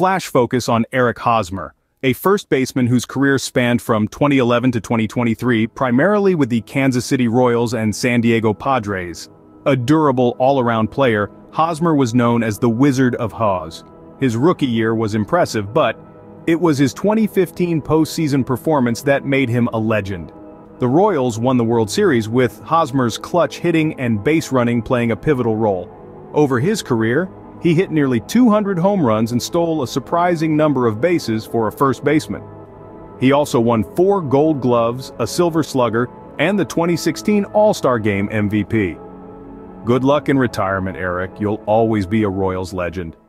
Flash Focus on Eric Hosmer, a first baseman whose career spanned from 2011 to 2023 primarily with the Kansas City Royals and San Diego Padres. A durable all-around player, Hosmer was known as the Wizard of Haws. His rookie year was impressive, but it was his 2015 postseason performance that made him a legend. The Royals won the World Series with Hosmer's clutch hitting and base running playing a pivotal role. Over his career, he hit nearly 200 home runs and stole a surprising number of bases for a first baseman. He also won 4 Gold Gloves, a Silver Slugger, and the 2016 All-Star Game MVP. Good luck in retirement, Eric. You'll always be a Royals legend.